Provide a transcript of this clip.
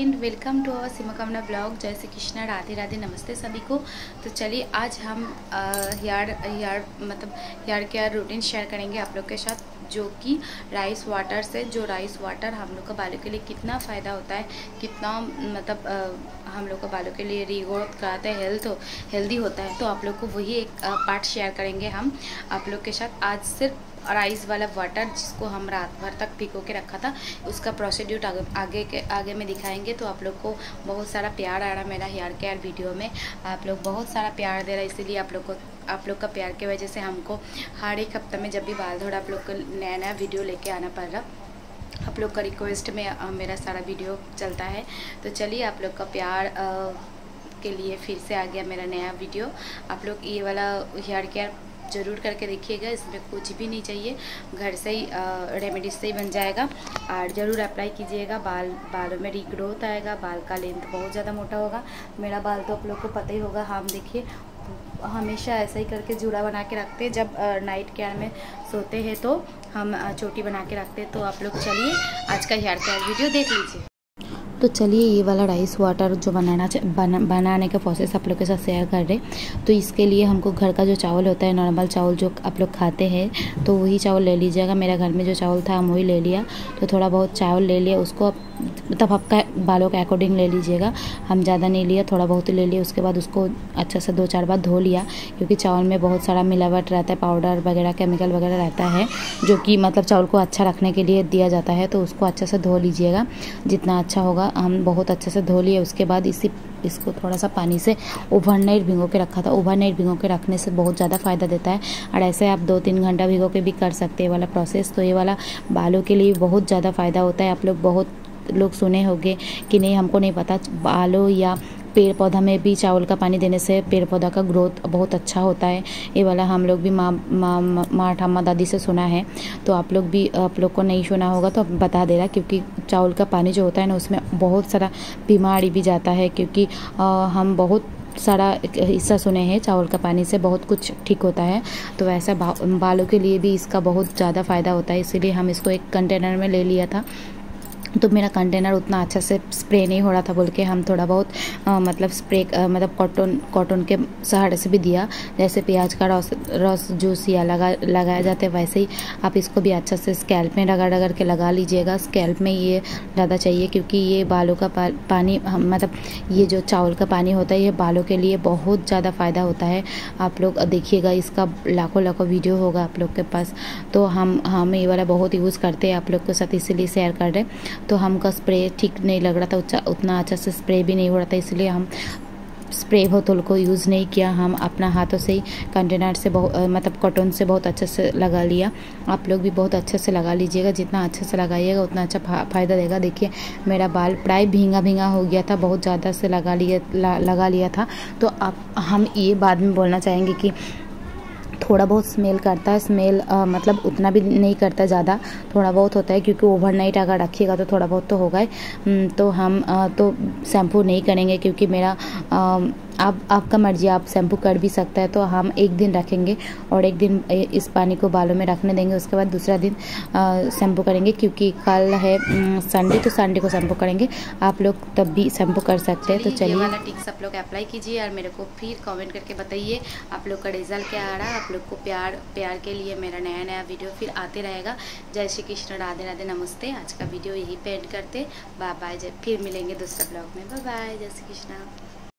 Friend, welcome to our सिमाकामोना blog. जय श्री कृष्णा, राधे राधे, नमस्ते सभी को। तो चलिए आज हम हेयर केयर रूटीन शेयर करेंगे आप लोग के साथ, जो कि राइस वाटर से, जो राइस वाटर हम लोग के बालों के लिए कितना फ़ायदा होता है, कितना हम लोग के बालों के लिए रीग्रोथ कराता है, हेल्दी होता है। तो आप लोग को वही एक पार्ट शेयर करेंगे हम आप लोग के साथ। आज सिर्फ राइस वाला वाटर, जिसको हम रात भर तक भिगो के रखा था, उसका प्रोसीड्यूर आगे में दिखाएंगे। तो आप लोग को बहुत सारा प्यार आ रहा मेरा हेयर केयर वीडियो में, आप लोग बहुत सारा प्यार दे रहा है, इसीलिए आप लोग का प्यार की वजह से हमको हर एक हफ्ते में जब भी बाल धोड़ा आप लोग को नया नया वीडियो लेके आना पड़ रहा। आप लोग का रिक्वेस्ट में मेरा सारा वीडियो चलता है। तो चलिए, आप लोग का प्यार के लिए फिर से आ गया मेरा नया वीडियो। आप लोग ये वाला हेयर केयर ज़रूर करके देखिएगा, इसमें कुछ भी नहीं चाहिए, घर से ही रेमेडीज से ही बन जाएगा। और ज़रूर अप्लाई कीजिएगा, बालों में रीग्रोथ आएगा, बाल का लेंथ बहुत ज़्यादा मोटा होगा। मेरा बाल तो आप लोग को पता ही होगा, हम देखिए हमेशा ऐसा ही करके जुड़ा बना के रखते हैं। जब नाइट केयर में सोते हैं तो हम चोटी बना के रखते हैं। तो आप लोग चलिए आज का हेयर केयर वीडियो देख लीजिए। तो चलिए, ये वाला राइस वाटर जो बनाने का प्रोसेस आप लोग के साथ शेयर कर रहे हैं। तो इसके लिए हमको घर का जो चावल होता है, नॉर्मल चावल जो आप लोग खाते हैं, तो वही चावल ले लीजिएगा। मेरा घर में जो चावल था हम वही ले लिया। तो थोड़ा बहुत चावल ले लिया, उसको मतलब आपका बालों के अकॉर्डिंग ले लीजिएगा। हम ज़्यादा नहीं लिया, थोड़ा बहुत ही ले लिया। उसके बाद उसको अच्छा से 2-4 बार धो लिया, क्योंकि चावल में बहुत सारा मिलावट रहता है, पाउडर वगैरह, केमिकल वगैरह रहता है, जो कि मतलब चावल को अच्छा रखने के लिए दिया जाता है। तो उसको अच्छा से धो लीजिएगा, जितना अच्छा होगा। हम बहुत अच्छे से धो लिए। उसके बाद इसको थोड़ा सा पानी से ओवरनाइट भिगो के रखा था। ओवरनाइट भिगो के रखने से बहुत ज़्यादा फ़ायदा देता है, और ऐसे आप 2-3 घंटा भिगो के भी कर सकते हैं वाला प्रोसेस। तो ये वाला बालों के लिए बहुत ज़्यादा फ़ायदा होता है। आप लोग बहुत सुने होंगे कि नहीं, हमको नहीं पता। बालों या पेड़ पौधा में भी चावल का पानी देने से पेड़ पौधा का ग्रोथ बहुत अच्छा होता है। ये वाला हम लोग भी माँ ठामा दादी से सुना है। तो आप लोग को नहीं सुना होगा तो बता दे रहा, क्योंकि चावल का पानी जो होता है ना, उसमें बहुत सारा बीमारी भी जाता है। क्योंकि हम बहुत सारा हिस्सा सुने हैं, चावल का पानी से बहुत कुछ ठीक होता है। तो वैसा बालों के लिए भी इसका बहुत ज़्यादा फ़ायदा होता है, इसीलिए हम इसको एक कंटेनर में ले लिया था। तो मेरा कंटेनर उतना अच्छा से स्प्रे नहीं हो रहा था, बोल के हम थोड़ा बहुत कॉटन के सहारे से भी दिया। जैसे प्याज का रस जूस या लगाया जाता है, वैसे ही आप इसको भी अच्छा से स्कैल्प में रगड़ के लगा लीजिएगा। स्कैल्प में ये ज़्यादा चाहिए, क्योंकि ये बालों का पानी ये जो चावल का पानी होता है, ये बालों के लिए बहुत ज़्यादा फ़ायदा होता है। आप लोग देखिएगा, इसका लाखों वीडियो होगा आप लोग के पास। तो हम ये वाला बहुत यूज़ करते हैं, आप लोग के साथ इसीलिए शेयर कर रहे हैं। तो हमका स्प्रे ठीक नहीं लग रहा था, उतना अच्छा से स्प्रे भी नहीं हो रहा था, इसलिए हम स्प्रे बोतल को यूज़ नहीं किया। हम अपना हाथों से ही कंटेनर से कॉटन से बहुत अच्छे से लगा लिया। आप लोग भी बहुत अच्छे से लगा लीजिएगा, जितना अच्छे से लगाइएगा उतना अच्छा फ़ायदा देगा। देखिए, मेरा बाल प्राय भींगा हो गया था, बहुत ज़्यादा से लगा लिया था। तो हम ये बाद में बोलना चाहेंगे कि थोड़ा बहुत स्मेल करता है। स्मेल उतना भी नहीं करता, ज़्यादा थोड़ा बहुत होता है, क्योंकि ओवरनाइट अगर रखिएगा तो थोड़ा बहुत तो होगा। तो हम तो शैम्पू नहीं करेंगे, क्योंकि मेरा आपका मर्ज़ी, आप शैम्पू कर भी सकता है। तो हम एक दिन रखेंगे और एक दिन इस पानी को बालों में रखने देंगे, उसके बाद दूसरा दिन शैम्पू करेंगे। क्योंकि कल है संडे, तो संडे को शैम्पू करेंगे। आप लोग तब भी शैम्पू कर सकते हैं। तो चलिए, वाला टिप्स आप लोग अप्लाई कीजिए और मेरे को फिर कमेंट करके बताइए आप लोग का रिजल्ट क्या आ रहा है। आप लोग को प्यार के लिए मेरा नया वीडियो फिर आते रहेगा। जय श्री कृष्ण, राधे राधे, नमस्ते। आज का वीडियो यही पे एंड करते, बाय बाय। फिर मिलेंगे दूसरा ब्लॉग में, बाय बाय। जय श्री कृष्ण।